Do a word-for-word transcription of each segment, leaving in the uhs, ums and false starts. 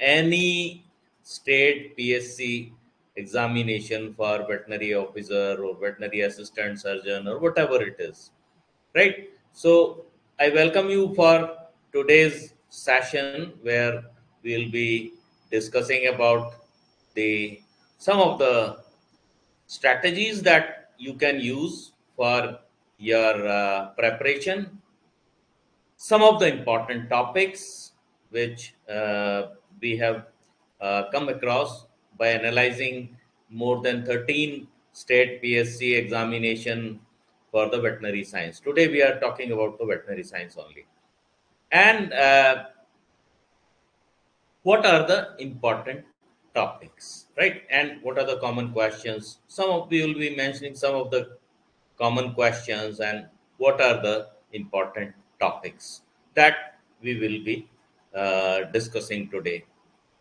any state P S C examination for veterinary officer or veterinary assistant surgeon or whatever it is, right? So I welcome you for today's session where we'll be discussing about the some of the strategies that you can use for your uh, preparation, some of the important topics which uh, we have uh, come across by analyzing more than thirteen state P S C examination for the veterinary science. Today we are talking about the veterinary science only. And uh, what are the important topics, right? And what are the common questions? Some of you will be mentioning some of the common questions and what are the important topics that we will be uh, discussing today.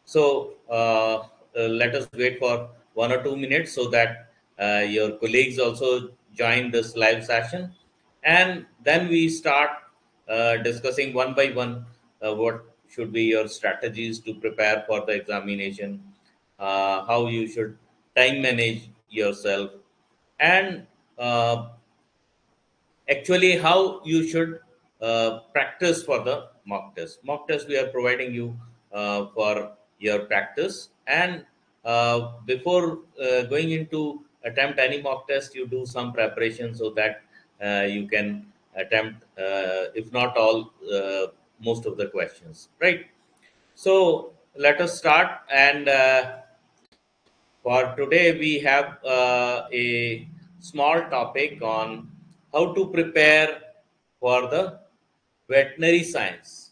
So uh, Uh, let us wait for one or two minutes so that uh, your colleagues also join this live session, and then we start uh, discussing one by one uh, what should be your strategies to prepare for the examination, uh, how you should time manage yourself, and uh, actually how you should uh, practice for the mock test. Mock test we are providing you uh, for your practice. And uh, before uh, going into attempt any mock test, you do some preparation so that uh, you can attempt, uh, if not all, uh, most of the questions, right? So let us start. And uh, for today, we have uh, a small topic on how to prepare for the veterinary science.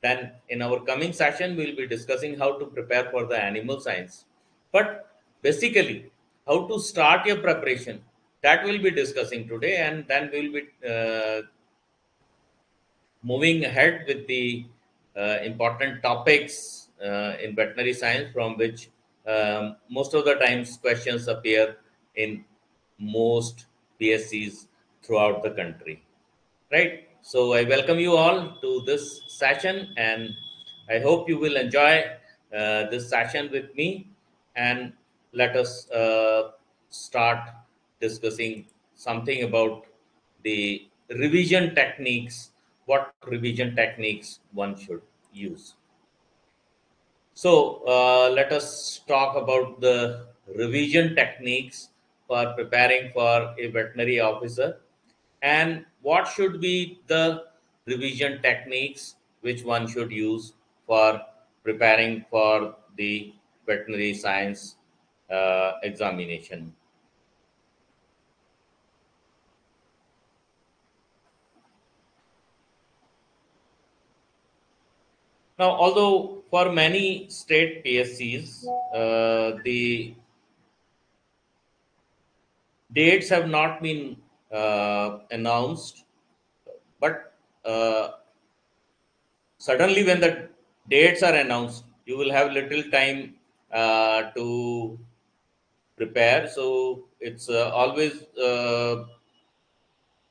Then in our coming session, we'll be discussing how to prepare for the animal science. But basically, how to start your preparation, that we'll be discussing today. And then we'll be uh, moving ahead with the uh, important topics uh, in veterinary science, from which um, most of the times questions appear in most P S Cs throughout the country, right? So I welcome you all to this session, and I hope you will enjoy uh, this session with me, and let us uh, start discussing something about the revision techniques, what revision techniques one should use. So uh, let us talk about the revision techniques for preparing for a veterinary officer, and what should be the revision techniques which one should use for preparing for the veterinary science uh, examination. Now, although for many state P S Cs, uh, the dates have not been Uh, announced, but uh, suddenly when the dates are announced, you will have little time uh, to prepare. So it's uh, always uh,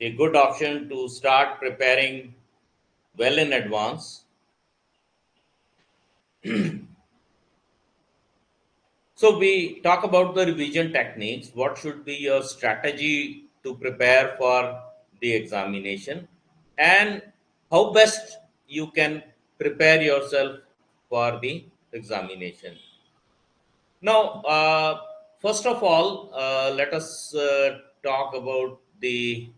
a good option to start preparing well in advance. So we talk about the revision techniques. What should be your strategy to prepare for the examination, and how best you can prepare yourself for the examination. Now, uh, first of all, uh, let us uh, talk about the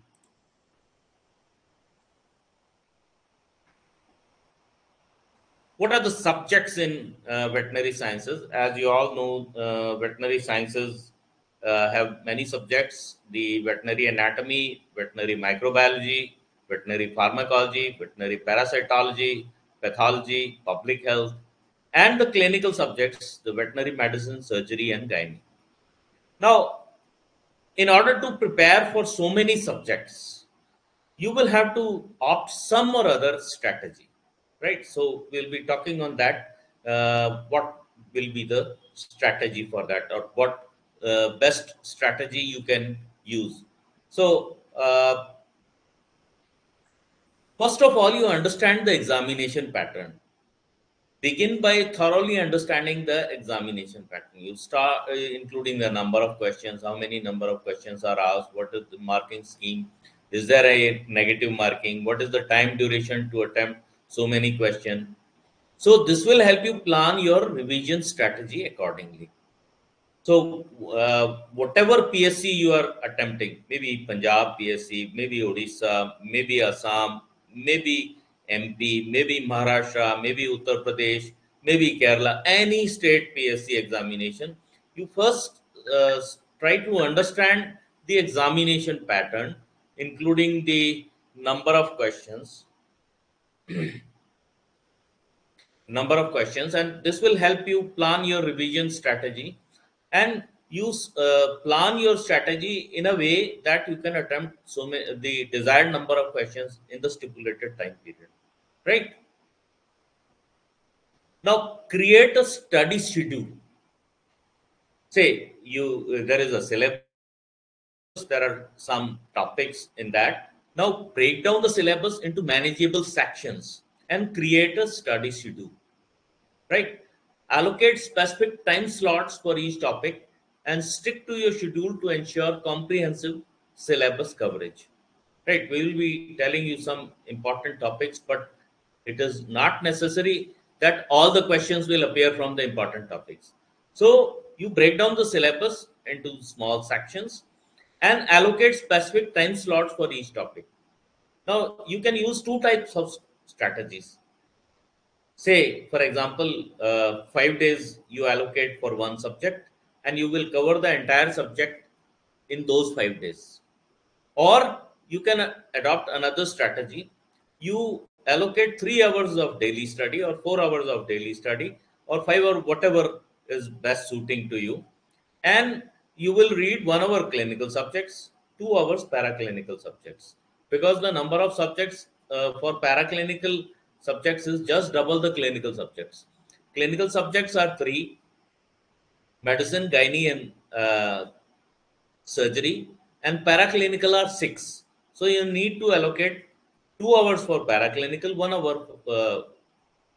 what are the subjects in uh, veterinary sciences. As you all know, uh, veterinary sciences Uh, have many subjects: the veterinary anatomy, veterinary microbiology, veterinary pharmacology, veterinary parasitology, pathology, public health, and the clinical subjects, the veterinary medicine, surgery, and gynae. Now, in order to prepare for so many subjects, you will have to opt some or other strategy, right? So we'll be talking on that, uh, what will be the strategy for that, or what Uh, best strategy you can use. So uh, first of all, you understand the examination pattern. Begin by thoroughly understanding the examination pattern. You start uh, including the number of questions, how many number of questions are asked, what is the marking scheme, is there a negative marking, what is the time duration to attempt so many questions. So this will help you plan your revision strategy accordingly. So uh, whatever P S C you are attempting, maybe Punjab P S C, maybe Odisha, maybe Assam, maybe M P, maybe Maharashtra, maybe Uttar Pradesh, maybe Kerala, any state P S C examination, you first uh, try to understand the examination pattern, including the number of questions, number of questions, and this will help you plan your revision strategy, and you uh, plan your strategy in a way that you can attempt so many, the desired number of questions in the stipulated time period. Right? Now create a study schedule. Say you there is a syllabus, there are some topics in that. Now break down the syllabus into manageable sections and create a study schedule. Right? Allocate specific time slots for each topic and stick to your schedule to ensure comprehensive syllabus coverage. Right? We will be telling you some important topics, but it is not necessary that all the questions will appear from the important topics. So you break down the syllabus into small sections and allocate specific time slots for each topic. Now you can use two types of strategies. Say, for example, uh, five days you allocate for one subject and you will cover the entire subject in those five days. Or you can adopt another strategy. You allocate three hours of daily study or four hours of daily study or five or whatever is best suiting to you. And you will read one hour clinical subjects, two hours paraclinical subjects, because the number of subjects uh, for paraclinical subjects is just double the clinical subjects. Clinical subjects are three: medicine, gynae, and uh, surgery, and paraclinical are six. So you need to allocate two hours for paraclinical, one hour uh,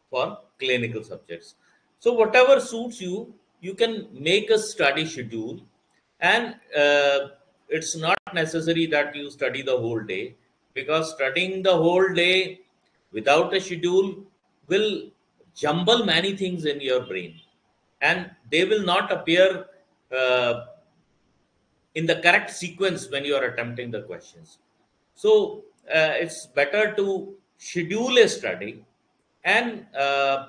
for clinical subjects. So whatever suits you, you can make a study schedule, and uh, it's not necessary that you study the whole day, because studying the whole day without a schedule will jumble many things in your brain, and they will not appear uh, in the correct sequence when you are attempting the questions. So uh, it's better to schedule a study and uh,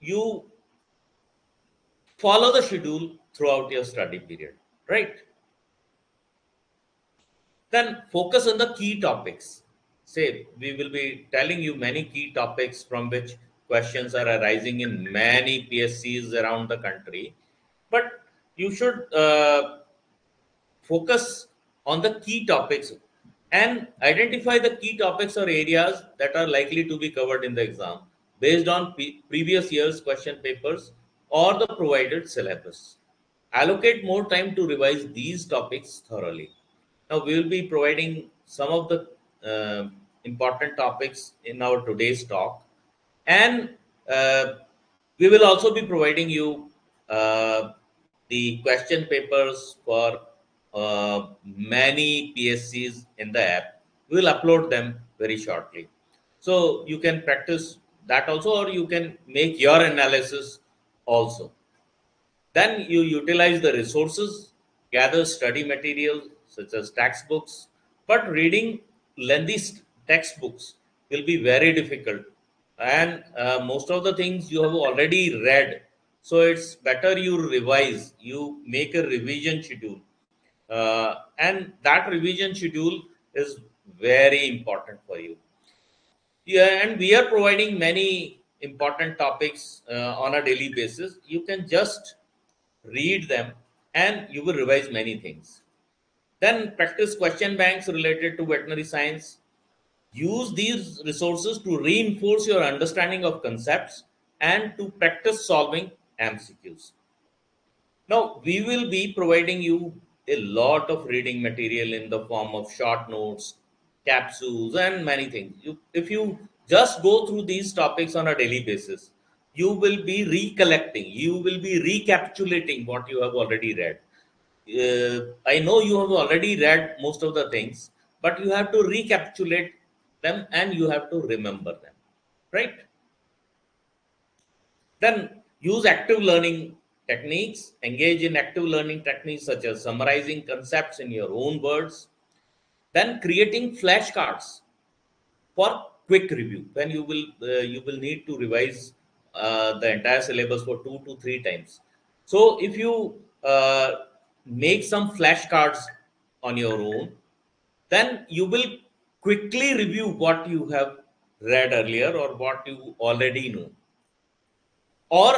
you follow the schedule throughout your study period, right? Then focus on the key topics. Say, we will be telling you many key topics from which questions are arising in many P S Cs around the country, but you should uh, focus on the key topics and identify the key topics or areas that are likely to be covered in the exam based on previous year's question papers or the provided syllabus. Allocate more time to revise these topics thoroughly. Now, we will be providing some of the Uh, important topics in our today's talk, and uh, we will also be providing you uh, the question papers for uh, many P S Cs in the app. We will upload them very shortly, so you can practice that also, or you can make your analysis also. Then you utilize the resources, gather study materials such as textbooks, but reading lengthy textbooks will be very difficult, and uh, most of the things you have already read, so it's better you revise, you make a revision schedule, uh, and that revision schedule is very important for you. Yeah, and we are providing many important topics uh, on a daily basis. You can just read them and you will revise many things. Then practice question banks related to veterinary science. Use these resources to reinforce your understanding of concepts and to practice solving M C Qs. Now, we will be providing you a lot of reading material in the form of short notes, capsules, and many things. You, if you just go through these topics on a daily basis, you will be recollecting, you will be recapitulating what you have already read. Uh, I know you have already read most of the things, but you have to recapitulate them and you have to remember them, right? Then use active learning techniques, engage in active learning techniques such as summarizing concepts in your own words, then creating flashcards for quick review, when you will, uh, you will need to revise Uh, the entire syllabus for two to three times. So if you uh, make some flashcards on your own, then you will quickly review what you have read earlier or what you already know. Or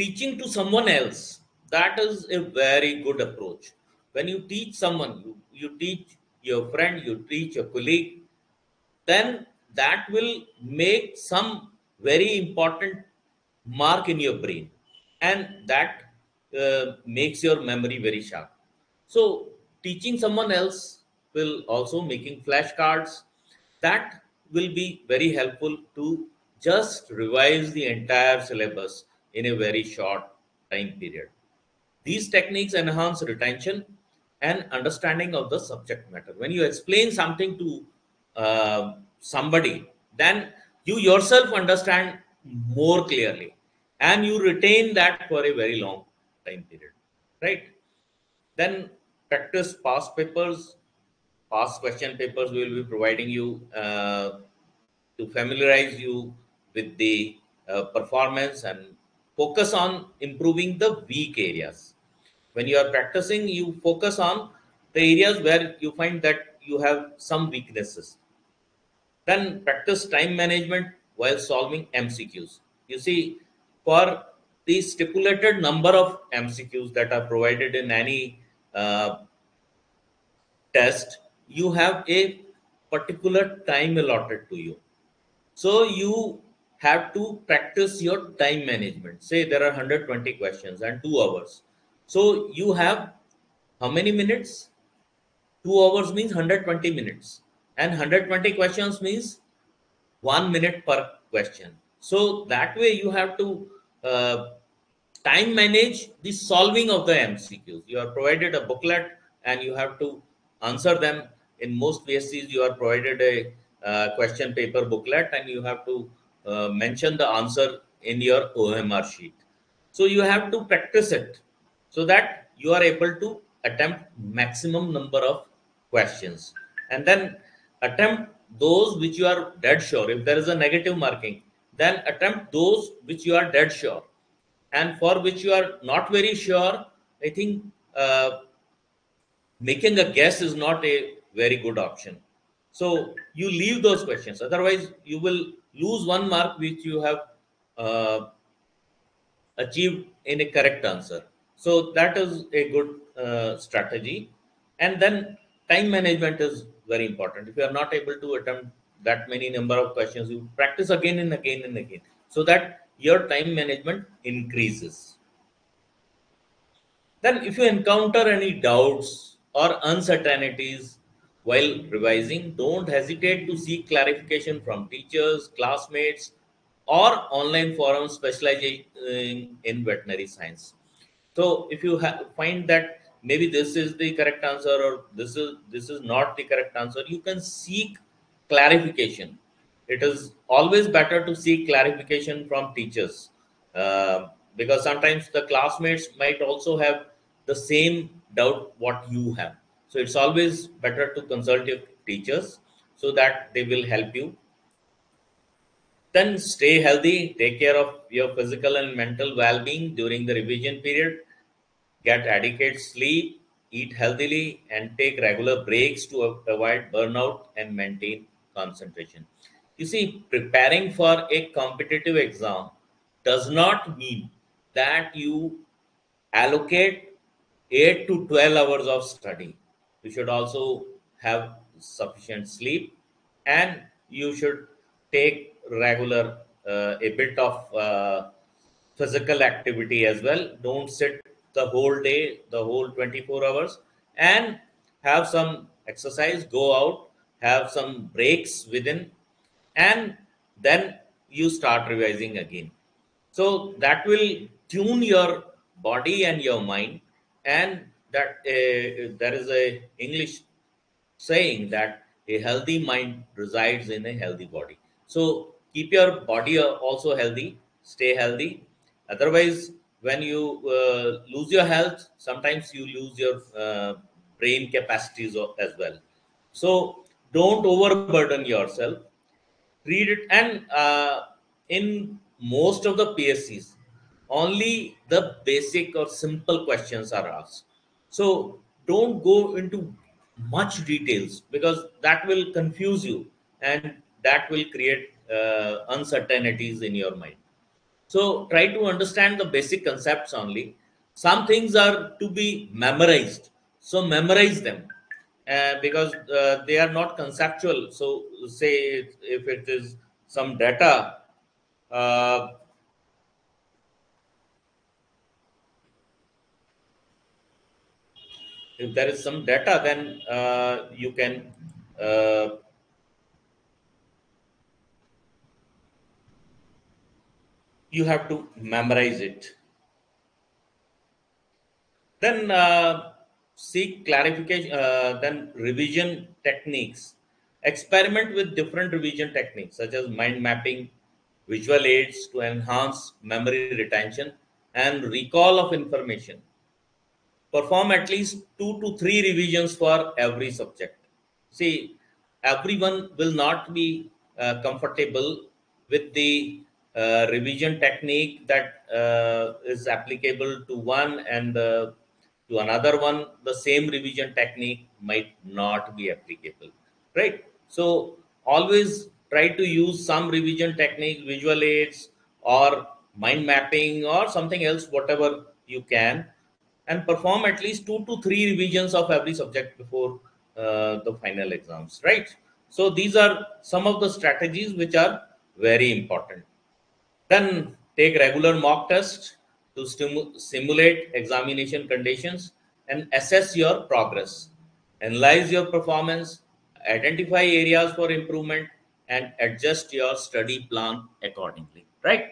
teaching to someone else, that is a very good approach. When you teach someone, you, you teach your friend, you teach your colleague, then that will make some very important mark in your brain, and that uh, makes your memory very sharp. So teaching someone else will also making flashcards, that will be very helpful to just revise the entire syllabus in a very short time period. These techniques enhance retention and understanding of the subject matter. When you explain something to uh, somebody, then you yourself understand more clearly and you retain that for a very long time period, right? Then practice past papers, past question papers we will be providing you uh, to familiarize you with the uh, performance, and focus on improving the weak areas. When you are practicing, you focus on the areas where you find that you have some weaknesses. Then practice time management while solving M C Qs. You see, for the stipulated number of M C Qs that are provided in any uh, test, you have a particular time allotted to you. So you have to practice your time management. Say there are one hundred twenty questions and two hours. So you have how many minutes? Two hours means one hundred twenty minutes, and one hundred twenty questions means one minute per question. So that way you have to uh, time manage the solving of the M C Qs. You are provided a booklet and you have to answer them. In most P S Cs, you are provided a uh, question paper booklet and you have to uh, mention the answer in your O M R sheet. So you have to practice it so that you are able to attempt maximum number of questions, and then attempt those which you are dead sure. If there is a negative marking, then attempt those which you are dead sure, and for which you are not very sure, I think uh, making a guess is not a very good option. So you leave those questions. Otherwise, you will lose one mark which you have uh, achieved in a correct answer. So that is a good uh, strategy. And then time management is very important. If you are not able to attempt that many number of questions, you practice again and again and again so that your time management increases. Then if you encounter any doubts or uncertainties while revising, don't hesitate to seek clarification from teachers, classmates, or online forums specializing in, in veterinary science. So if you find that maybe this is the correct answer or this is this is not the correct answer, you can seek clarification. It is always better to seek clarification from teachers uh, because sometimes the classmates might also have the same doubt what you have. So it's always better to consult your teachers so that they will help you. Then stay healthy, take care of your physical and mental well-being during the revision period. Get adequate sleep, eat healthily, and take regular breaks to avoid burnout and maintain concentration. You see, preparing for a competitive exam does not mean that you allocate eight to twelve hours of study. You should also have sufficient sleep, and you should take regular uh, a bit of uh, physical activity as well. Don't sit the whole day, the whole twenty-four hours, and have some exercise, go out, have some breaks within, and then you start revising again. So that will tune your body and your mind. And that uh, there is a English saying that a healthy mind resides in a healthy body. So keep your body also healthy, stay healthy. Otherwise, when you uh, lose your health, sometimes you lose your uh, brain capacities as well. So don't overburden yourself. Read it. And uh, in most of the P S Cs, only the basic or simple questions are asked. So don't go into much details, because that will confuse you and that will create uh, uncertainties in your mind. So try to understand the basic concepts only. Some things are to be memorized. So memorize them uh, because uh, they are not conceptual. So say if it is some data, uh, if there is some data, then uh, you can uh, you have to memorize it. Then uh, seek clarification, uh, then revision techniques. Experiment with different revision techniques, such as mind mapping, visual aids to enhance memory retention and recall of information. Perform at least two to three revisions for every subject. See, everyone will not be uh, comfortable with the Uh, revision technique that uh, is applicable to one, and uh, to another one the same revision technique might not be applicable, right? So always try to use some revision technique, visual aids or mind mapping or something else, whatever you can, and perform at least two to three revisions of every subject before uh, the final exams, right? So these are some of the strategies which are very important. Then take regular mock tests to simulate examination conditions and assess your progress. Analyze your performance, identify areas for improvement, and adjust your study plan accordingly, right?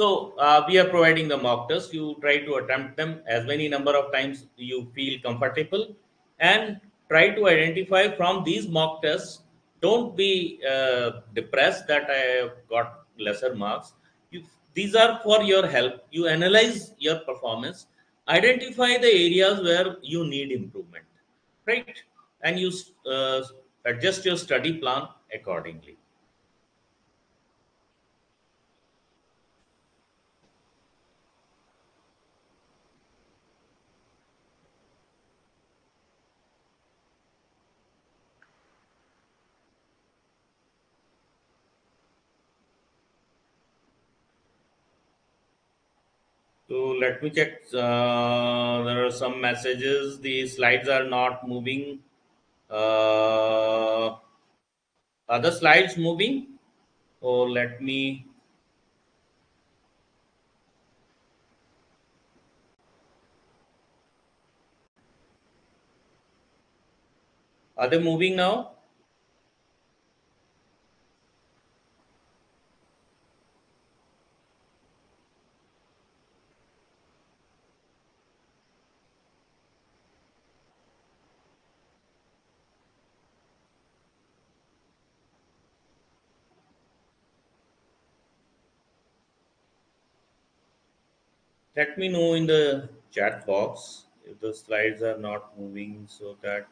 So uh, we are providing the mock tests. You try to attempt them as many number of times you feel comfortable, and try to identify from these mock tests. Don't be uh, depressed that I have got lesser marks. You, these are for your help. You analyze your performance, identify the areas where you need improvement, right? And you uh, adjust your study plan accordingly. So let me check. Uh, there are some messages. The slides are not moving. Uh, are the slides moving? Oh, let me. Are they moving now? Let me know in the chat box if the slides are not moving, so that.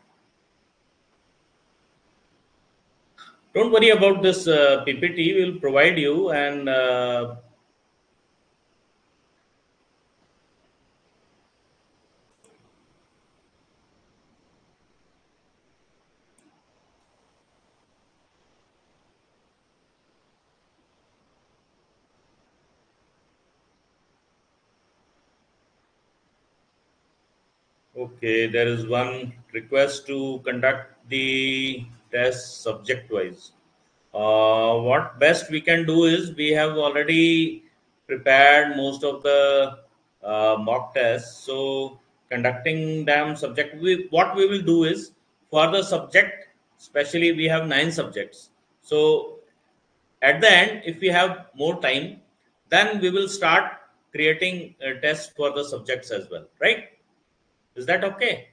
Don't worry about this uh, P P T, we'll provide you, and uh, okay, there is one request to conduct the test subject-wise. Uh, what best we can do is we have already prepared most of the uh, mock tests. So conducting them subject, we, what we will do is for the subject, especially we have nine subjects. So at the end, if we have more time, then we will start creating a test for the subjects as well, right? Is that okay?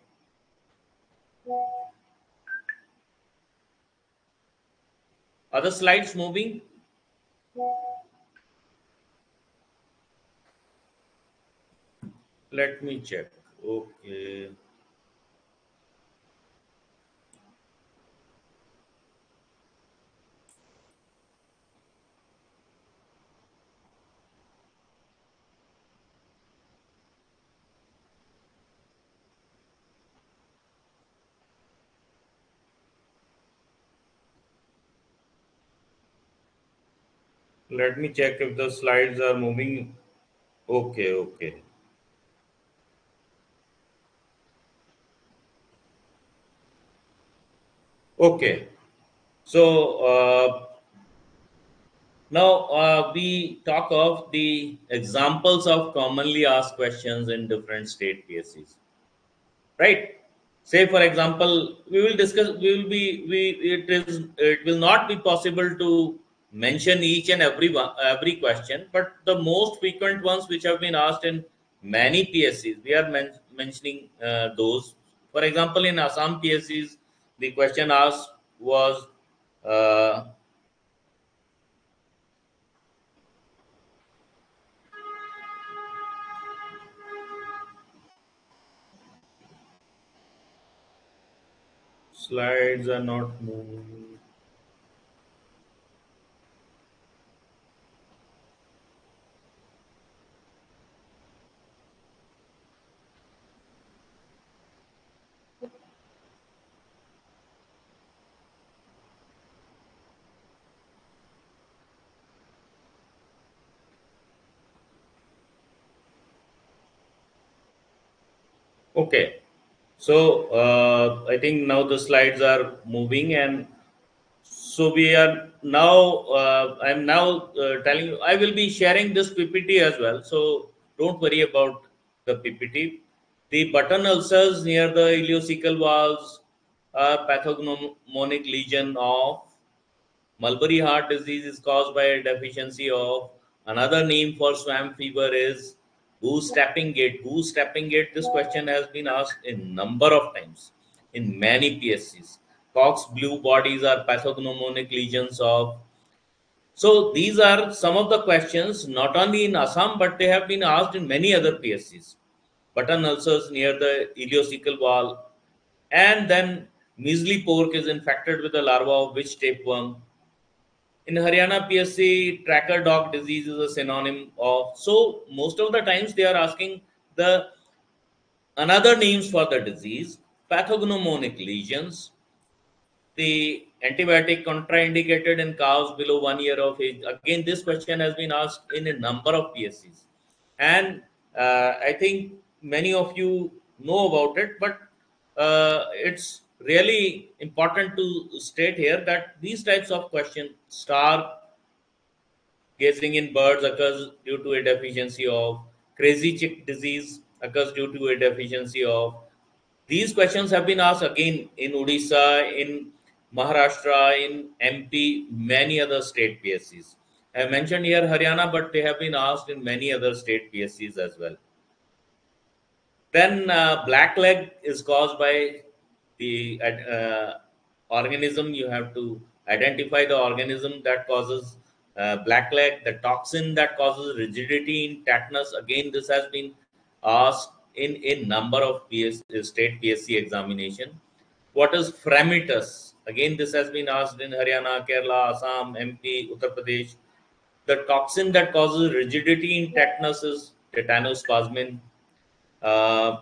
Are the slides moving? Let me check. Okay. Let me check if the slides are moving. Okay, okay. Okay, so uh, now uh, we talk of the examples of commonly asked questions in different state P S Cs, right? Say, for example, we will discuss, we will be, we, it is, it will not be possible to mention each and every one, every question, but the most frequent ones which have been asked in many P S Cs, we are men mentioning uh, those. For example, in Assam P S Cs, the question asked was, uh, slides are not moving. Okay, so uh, I think now the slides are moving, and so we are now, uh, I'm now uh, telling you, I will be sharing this P P T as well. So don't worry about the P P T. The button ulcers near the ileocecal valves are pathognomonic lesion of. Mulberry heart disease is caused by a deficiency of. Another name for swamp fever is goose-tapping gate. Goose-tapping gate, this question has been asked a number of times in many P S Cs. Cox blue bodies are pathognomonic lesions of. So these are some of the questions, not only in Assam, but they have been asked in many other P S Cs. Button ulcers near the ileocecal valve. And then measly pork is infected with the larva of which tapeworm. In Haryana P S C, tracker dog disease is a synonym of. So most of the times they are asking the another names for the disease, pathognomonic lesions, the antibiotic contraindicated in cows below one year of age. Again, this question has been asked in a number of P S Cs. And uh, I think many of you know about it, but uh, it's really important to state here that these types of questions, star gazing in birds occurs due to a deficiency of, crazy chick disease occurs due to a deficiency of. These questions have been asked again in Odisha, in Maharashtra, in M P, many other state P S Cs. I mentioned here Haryana, but they have been asked in many other state P S Cs as well. Then uh, blackleg is caused by the uh, organism. You have to identify the organism that causes uh, blackleg, the toxin that causes rigidity in tetanus. Again, this has been asked in a number of P S C, state P S C examination. What is phragmitis? Again, this has been asked in Haryana, Kerala, Assam, M P, Uttar Pradesh. The toxin that causes rigidity in tetanus is tetanospasmin. Uh,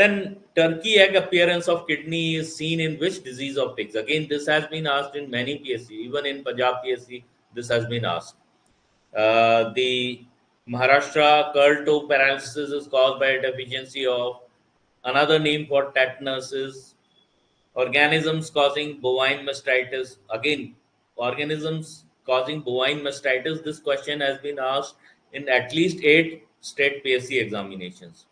Then turkey egg appearance of kidney is seen in which disease of pigs? Again, this has been asked in many P S C, even in Punjab P S C, this has been asked. Uh, the Maharashtra curl toe paralysis is caused by a deficiency of. Another name for tetanus is organisms causing bovine mastitis. Again, organisms causing bovine mastitis. This question has been asked in at least eight state P S C examinations.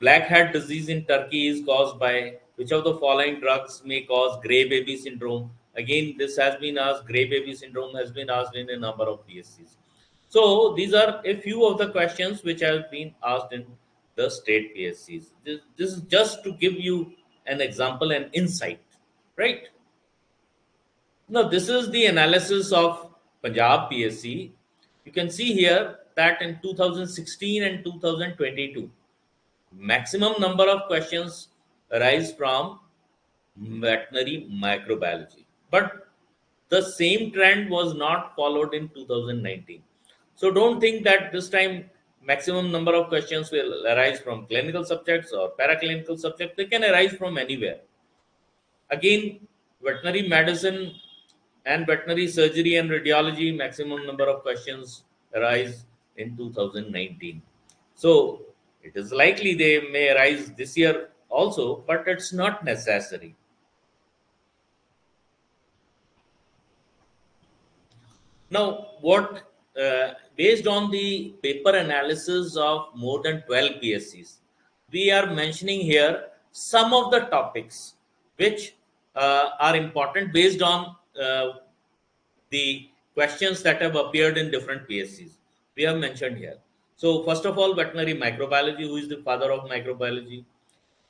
Black hat disease in Turkey is caused by which of the following drugs may cause grey baby syndrome? Again, this has been asked. Grey baby syndrome has been asked in a number of P S Cs. So these are a few of the questions which have been asked in the state P S Cs. This, this is just to give you an example and insight, right? Now, this is the analysis of Punjab P S C. You can see here that in two thousand sixteen and two thousand twenty-two, maximum number of questions arise from veterinary microbiology, but the same trend was not followed in two thousand nineteen. So don't think that this time maximum number of questions will arise from clinical subjects or paraclinical subjects. They can arise from anywhere. Again, veterinary medicine and veterinary surgery and radiology, maximum number of questions arise in two thousand nineteen. So it is likely they may arise this year also, but it's not necessary. Now, what uh, based on the paper analysis of more than twelve P S Cs, we are mentioning here some of the topics which uh, are important based on uh, the questions that have appeared in different P S Cs. We have mentioned here. So first of all, veterinary microbiology, who is the father of microbiology?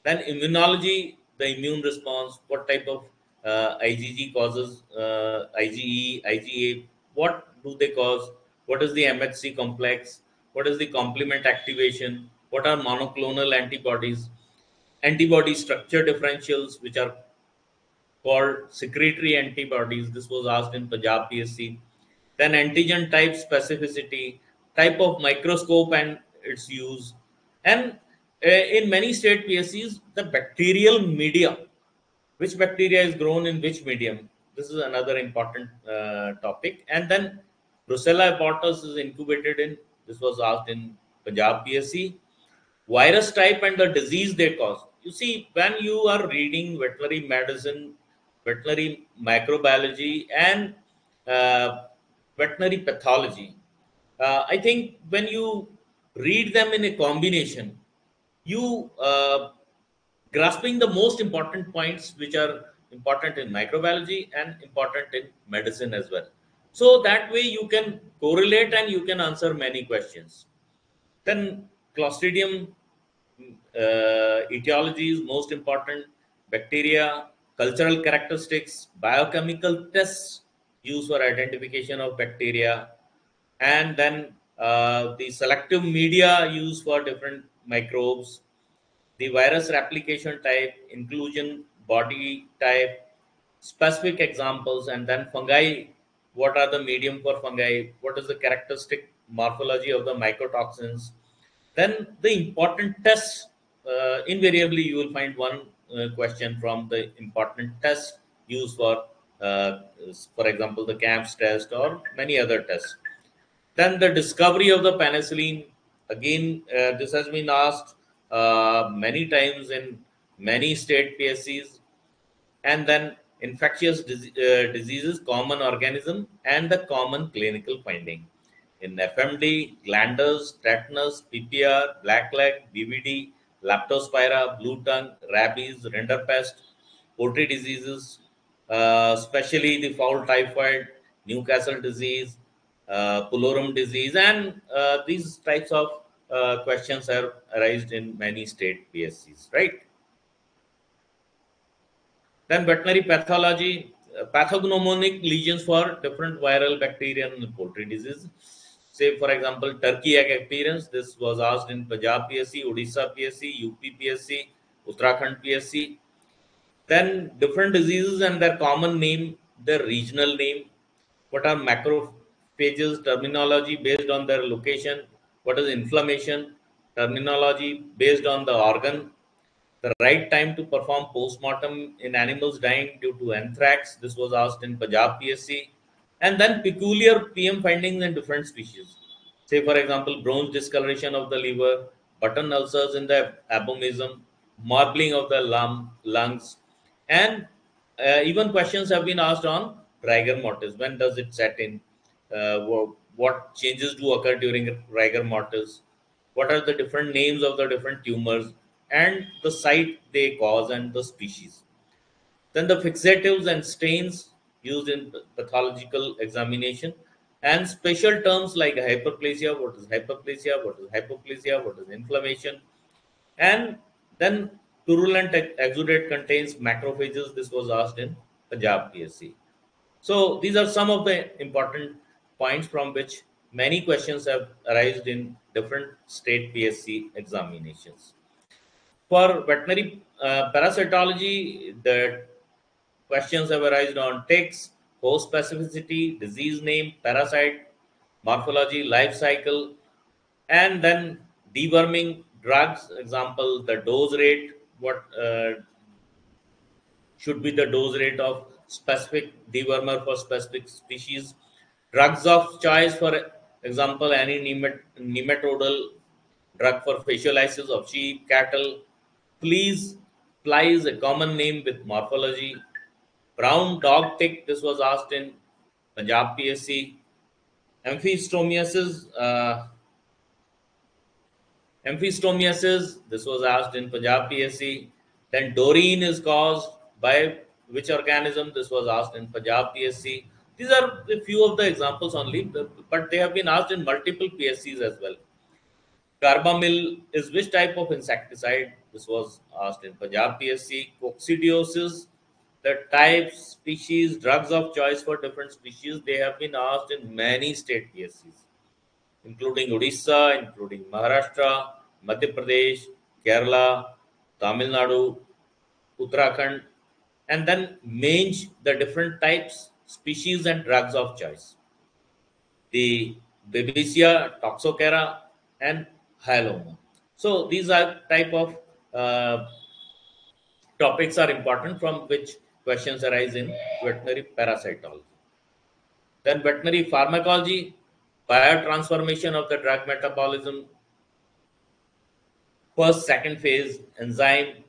Then immunology, the immune response, what type of uh, IgG causes, uh, IgE, IgA, what do they cause? What is the M H C complex? What is the complement activation? What are monoclonal antibodies? Antibody structure differentials, which are called secretory antibodies. This was asked in Punjab P S C. Then antigen type specificity, type of microscope and its use. And uh, in many state P S Cs, the bacterial media, which bacteria is grown in which medium. This is another important uh, topic. And then Brucella abortus is incubated in, this was asked in Punjab P S C. Virus type and the disease they cause. You see, when you are reading veterinary medicine, veterinary microbiology and uh, veterinary pathology, Uh, I think when you read them in a combination, you uh, grasping the most important points which are important in microbiology and important in medicine as well. So that way you can correlate and you can answer many questions. Then Clostridium uh, etiology is most important, bacteria, cultural characteristics, biochemical tests used for identification of bacteria, and then uh, the selective media used for different microbes, the virus replication type, inclusion body type, specific examples, and then fungi. What are the medium for fungi? What is the characteristic morphology of the mycotoxins? Then the important tests, uh, invariably you will find one uh, question from the important tests used for, uh, for example, the CAMPS test or many other tests. Then the discovery of the penicillin, again, uh, this has been asked uh, many times in many state P S Cs. And then infectious dis uh, diseases, common organism, and the common clinical finding. In F M D, glanders, tetanus, P P R, blackleg, B V D, leptospira, blue tongue, rabies, rinderpest, poultry diseases, uh, especially the fowl typhoid, Newcastle disease, Uh, pulorum disease, and uh, these types of uh, questions have arisen in many state P S Cs, right? Then veterinary pathology, uh, pathognomonic lesions for different viral, bacterial, and poultry diseases. Say, for example, turkey egg appearance. This was asked in Punjab P S C, Odisha P S C, U P P S C, Uttarakhand P S C. Then different diseases and their common name, their regional name. What are macro pages, terminology based on their location, what is inflammation, terminology based on the organ, the right time to perform postmortem in animals dying due to anthrax. This was asked in Punjab P S C. And then peculiar P M findings in different species. Say, for example, bronze discoloration of the liver, button ulcers in the abomasum, marbling of the lung, lungs. And uh, even questions have been asked on rigor mortis. When does it set in? Uh, what changes do occur during rigor mortis? What are the different names of the different tumors and the site they cause and the species? Then the fixatives and stains used in pathological examination and special terms like hyperplasia, what is hyperplasia, what is hypoplasia, what is inflammation, and then purulent exudate contains macrophages. This was asked in Punjab P S C. So these are some of the important points from which many questions have arisen in different state P S C examinations. For veterinary uh, parasitology, the questions have arisen on ticks, host specificity, disease name, parasite, morphology, life cycle, and then deworming drugs, example, the dose rate, what uh, should be the dose rate of specific dewormer for specific species, drugs of choice, for example, any nemat nematodal drug for facialysis of sheep, cattle, fleas, flies, a common name with morphology, brown dog tick, this was asked in Punjab P S C, Amphistomiasis, uh, Amphistomiasis, this was asked in Punjab P S C, then dorine is caused by which organism, this was asked in Punjab P S C. These are a few of the examples only, but they have been asked in multiple P S Cs as well. Carbamyl is which type of insecticide, this was asked in Punjab P S C. Coccidiosis, the types, species, drugs of choice for different species, they have been asked in many state P S Cs, including Odisha, including Maharashtra, Madhya Pradesh, Kerala, Tamil Nadu, Uttarakhand, and then mange the different types, species and drugs of choice. The Babesia, Toxocara and Hyaloma. So these are type of uh, topics are important from which questions arise in veterinary parasitology. Then veterinary pharmacology, biotransformation of the drug metabolism, first, second phase, enzyme,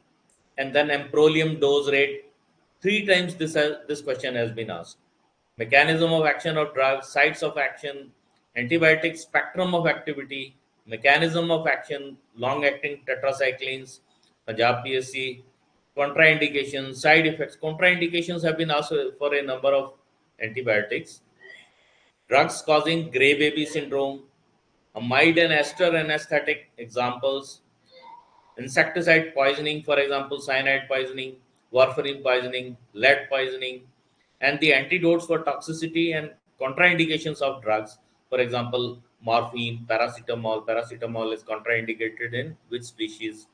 and then amprolium dose rate. Three times this, has, this question has been asked. Mechanism of action of drugs, sites of action, antibiotic spectrum of activity, mechanism of action, long-acting tetracyclines, Punjab P S C, contraindications, side effects. Contraindications have been asked for a number of antibiotics. Drugs causing gray baby syndrome, amide and ester anesthetic examples, insecticide poisoning, for example, cyanide poisoning, warfarin poisoning, lead poisoning, and the antidotes for toxicity and contraindications of drugs, for example, morphine, paracetamol. Paracetamol is contraindicated in which species?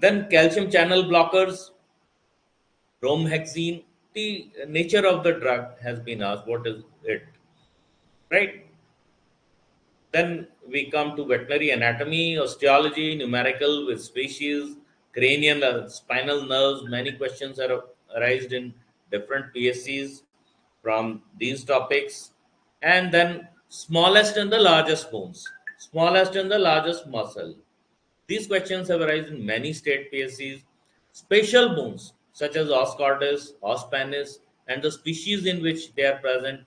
Then calcium channel blockers, bromhexine. The nature of the drug has been asked, what is it, right? Then we come to veterinary anatomy, osteology, numerical with species, cranial and spinal nerves. Many questions are arised in different P S Cs from these topics. And then smallest and the largest bones, smallest and the largest muscle. These questions have arisen in many state P S Cs. Spatial bones, such as os cordis, os penis, and the species in which they are present,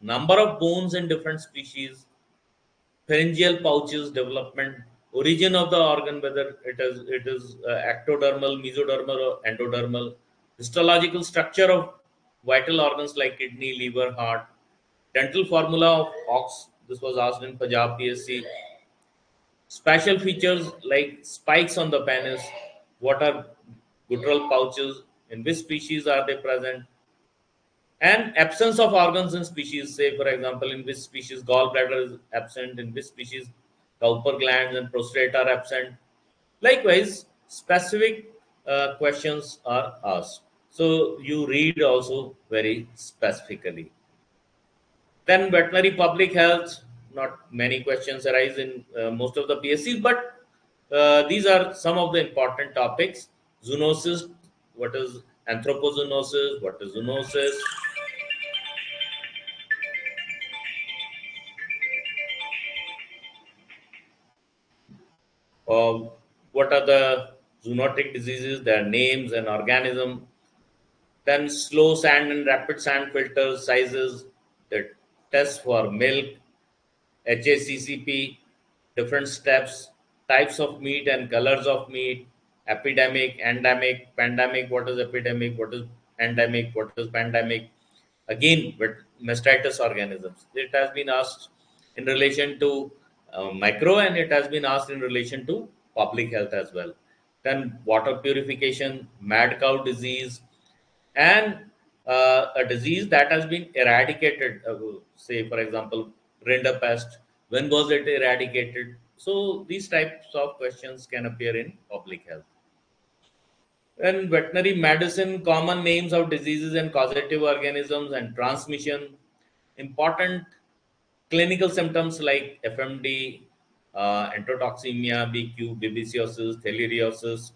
number of bones in different species, pharyngeal pouches development, origin of the organ, whether it is, it is uh, ectodermal, mesodermal, or endodermal, histological structure of vital organs like kidney, liver, heart, dental formula of ox, this was asked in Punjab P S C, special features like spikes on the penis, what are guttural pouches, in which species are they present, and absence of organs in species, say for example, in which species gallbladder is absent, in which species Cowper glands and prostate are absent. Likewise, specific uh, questions are asked. So you read also very specifically. Then veterinary public health, not many questions arise in uh, most of the P S Cs, but uh, these are some of the important topics. Zoonosis, what is anthropozoonosis, what is zoonosis, uh, what are the zoonotic diseases, their names and organism, then slow sand and rapid sand filters, sizes, the test for milk, H A C C P, different steps, types of meat and colors of meat, epidemic, endemic, pandemic, what is epidemic, what is endemic, what is pandemic. Again, mastitis organisms. It has been asked in relation to uh, micro, and it has been asked in relation to public health as well. Then water purification, mad cow disease, and uh, a disease that has been eradicated, uh, say for example, rinder pest, when was it eradicated? So these types of questions can appear in public health. And veterinary medicine, common names of diseases and causative organisms and transmission, important clinical symptoms like F M D, uh, enterotoxemia, B Q, babesiosis, thalariosis,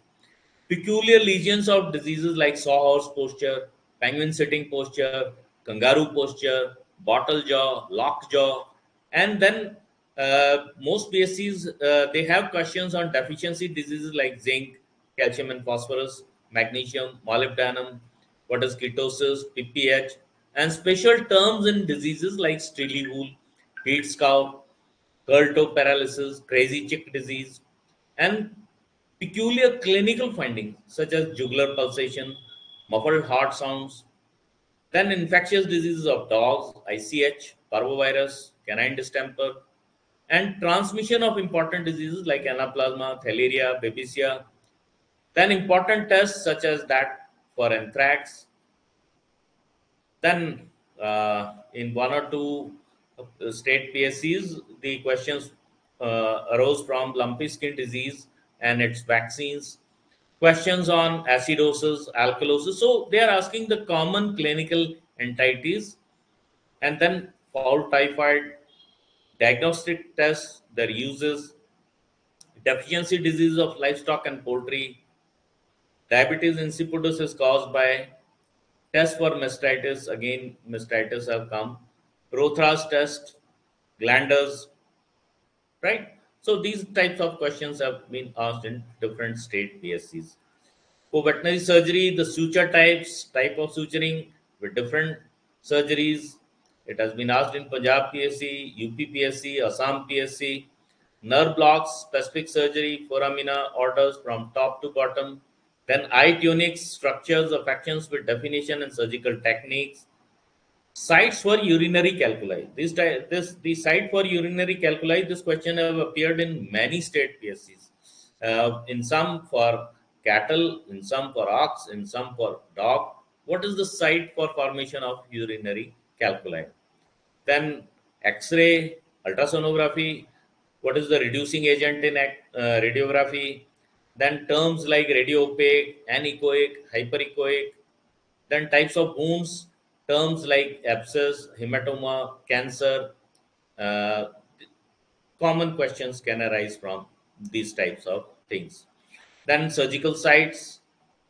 peculiar lesions of diseases like sawhorse posture, penguin sitting posture, kangaroo posture, bottle jaw, lock jaw, and then uh, most P S Cs, uh, they have questions on deficiency diseases like zinc, calcium and phosphorus, magnesium, molybdenum, what is ketosis, P P H, and special terms in diseases like steely wool, Pete's cow, curl toe paralysis, crazy chick disease, and peculiar clinical findings such as jugular pulsation, muffled heart sounds, then infectious diseases of dogs, I C H, parvovirus, canine distemper, and transmission of important diseases like anaplasma, thalaria, babesia. Then important tests such as that for anthrax. Then uh, in one or two state P S Cs, the questions uh, arose from lumpy skin disease and its vaccines, questions on acidosis, alkalosis. So they are asking the common clinical entities, and then fowl typhoid, diagnostic tests, their uses, deficiency disease of livestock and poultry, diabetes insipidus is caused by, test for mastitis, again mastitis have come, Rothra's test, glanders, right? So these types of questions have been asked in different state P S Cs. For veterinary surgery, the suture types, type of suturing with different surgeries, it has been asked in Punjab P S C, U P P S C, Assam P S C, nerve blocks, specific surgery, foramina, orders from top to bottom, then eye tunics, structures, affections with definition and surgical techniques, sites for urinary calculi. This, this, the site for urinary calculi, this question have appeared in many state P S Cs, uh, in some for cattle, in some for ox, in some for dog. What is the site for formation of urinary calculi? Then X-ray, ultrasonography, what is the reducing agent in uh, radiography? Then terms like radiopaque, anechoic, hyperechoic. Then types of wounds, terms like abscess, hematoma, cancer. Uh, common questions can arise from these types of things. Then surgical sites,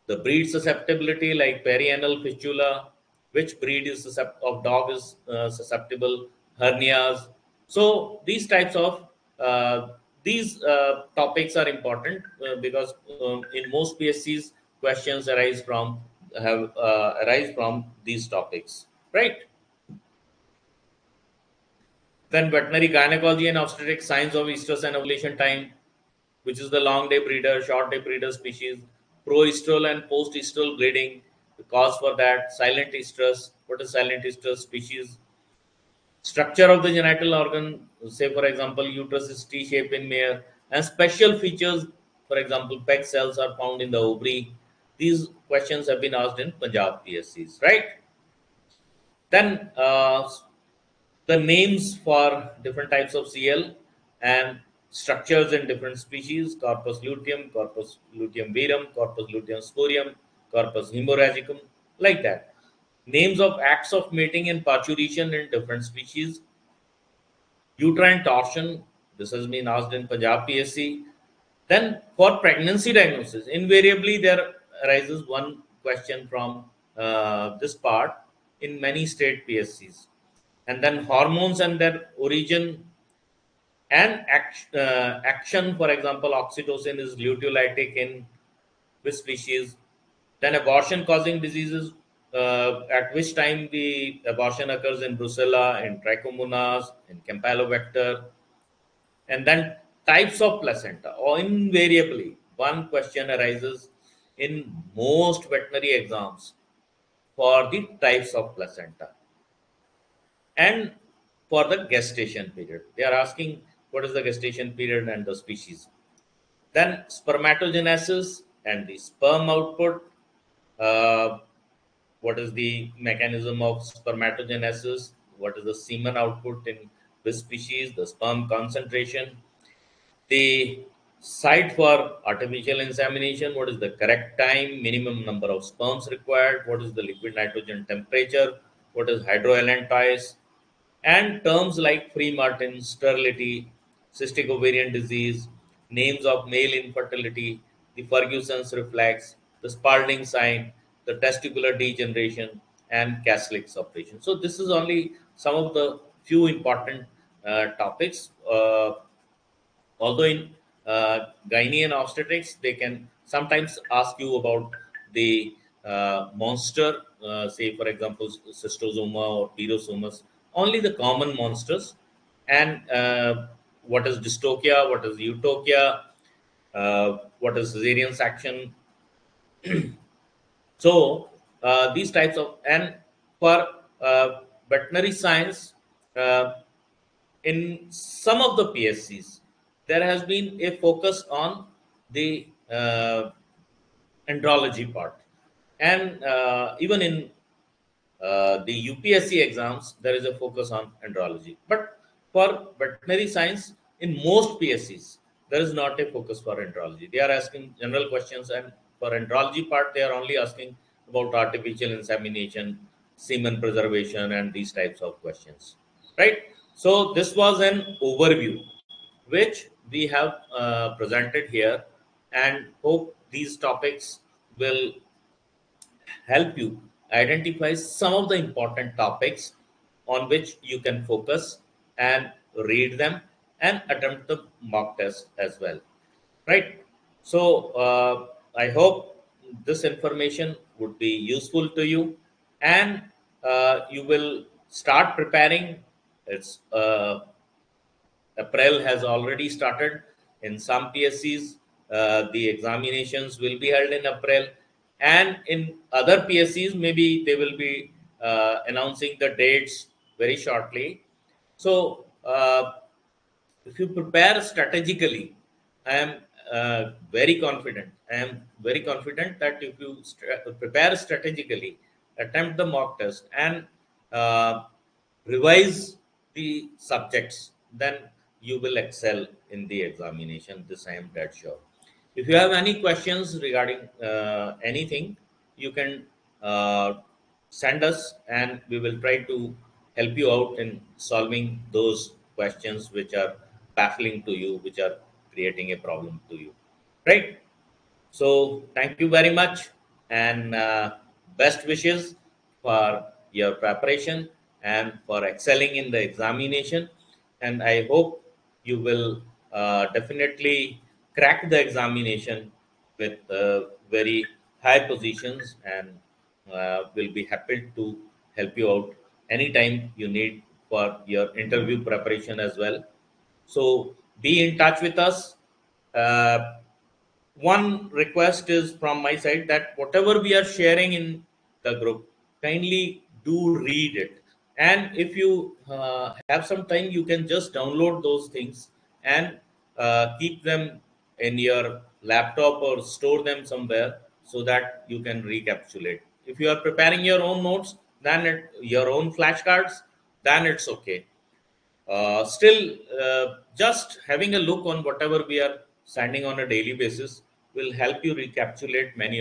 the breed susceptibility like perianal fistula, which breed is of dog is uh, susceptible, hernias. So these types of Uh, these uh, topics are important uh, because um, in most P S Cs questions arise from have uh, arise from these topics, right? Then veterinary gynecology and obstetrics, signs of estrus and ovulation time, which is the long day breeder, short day breeder species, pro-estral and post-estral breeding, the cause for that, silent estrus, what is silent estrus species, structure of the genital organ, say for example uterus is T-shaped in mare, and special features, for example peg cells are found in the ovary. These questions have been asked in Punjab P S Cs, right? Then uh, the names for different types of C L and structures in different species, corpus luteum, corpus luteum virum, corpus luteum sporeum, corpus hemorrhagicum, like that. Names of acts of mating and parturition in different species. Uterine torsion, this has been asked in Punjab P S C. Then for pregnancy diagnosis, invariably there arises one question from uh, this part in many state P S Cs. And then hormones and their origin and act, uh, action, for example, oxytocin is leucolytic in which species. Then abortion causing diseases, Uh, at which time the abortion occurs in Brucella, in Trichomonas, in Campylobacter. And then types of placenta, or invariably one question arises in most veterinary exams for the types of placenta. and for the gestation period. They are asking what is the gestation period and the species. Then spermatogenesis and the sperm output. Uh, what is the mechanism of spermatogenesis? What is the semen output in this species? The sperm concentration. The site for artificial insemination. What is the correct time? Minimum number of sperms required. What is the liquid nitrogen temperature? What is hydroallantois? And terms like Freemartin, sterility, cystic ovarian disease, names of male infertility, the Ferguson's reflex, the Spalding sign, the testicular degeneration, and Kaslik suppression. So this is only some of the few important uh, topics. Uh, although in uh, Gyneian obstetrics, they can sometimes ask you about the uh, monster, uh, say for example, cystosoma or pyrosomas, only the common monsters, and uh, what is dystocia, what is eutochia, uh, what is cesarean section. So uh, these types of, and for uh, veterinary science, uh, in some of the P S Cs, there has been a focus on the uh, andrology part. And uh, even in uh, the U P S C exams, there is a focus on andrology. But for veterinary science, in most P S Cs, there is not a focus for andrology. They are asking general questions, and for andrology part, they are only asking about artificial insemination, semen preservation, and these types of questions, right? So this was an overview which we have uh, presented here, and hope these topics will help you identify some of the important topics on which you can focus and read them and attempt the mock test as well, right? So uh, I hope this information would be useful to you, and uh, you will start preparing. It's uh, April has already started. In some P S Cs, uh, the examinations will be held in April, and in other P S Cs, maybe they will be uh, announcing the dates very shortly. So uh, if you prepare strategically, I am uh, very confident. I am very confident that if you st prepare strategically, attempt the mock test, and uh, revise the subjects, then you will excel in the examination. This I am dead sure. If you have any questions regarding uh, anything, you can uh, send us, and we will try to help you out in solving those questions which are baffling to you, which are creating a problem to you, right? So thank you very much, and uh, best wishes for your preparation and for excelling in the examination. And I hope you will uh, definitely crack the examination with uh, very high positions, and uh, will be happy to help you out anytime you need for your interview preparation as well. So be in touch with us. Uh, one request is from my side that whatever we are sharing in the group, kindly do read it. And if you uh, have some time, you can just download those things and uh, keep them in your laptop or store them somewhere so that you can recapitulate. If you are preparing your own notes, then it, your own flashcards, then it's okay. Uh, still, uh, just having a look on whatever we are sending on a daily basis will help you recapitulate many of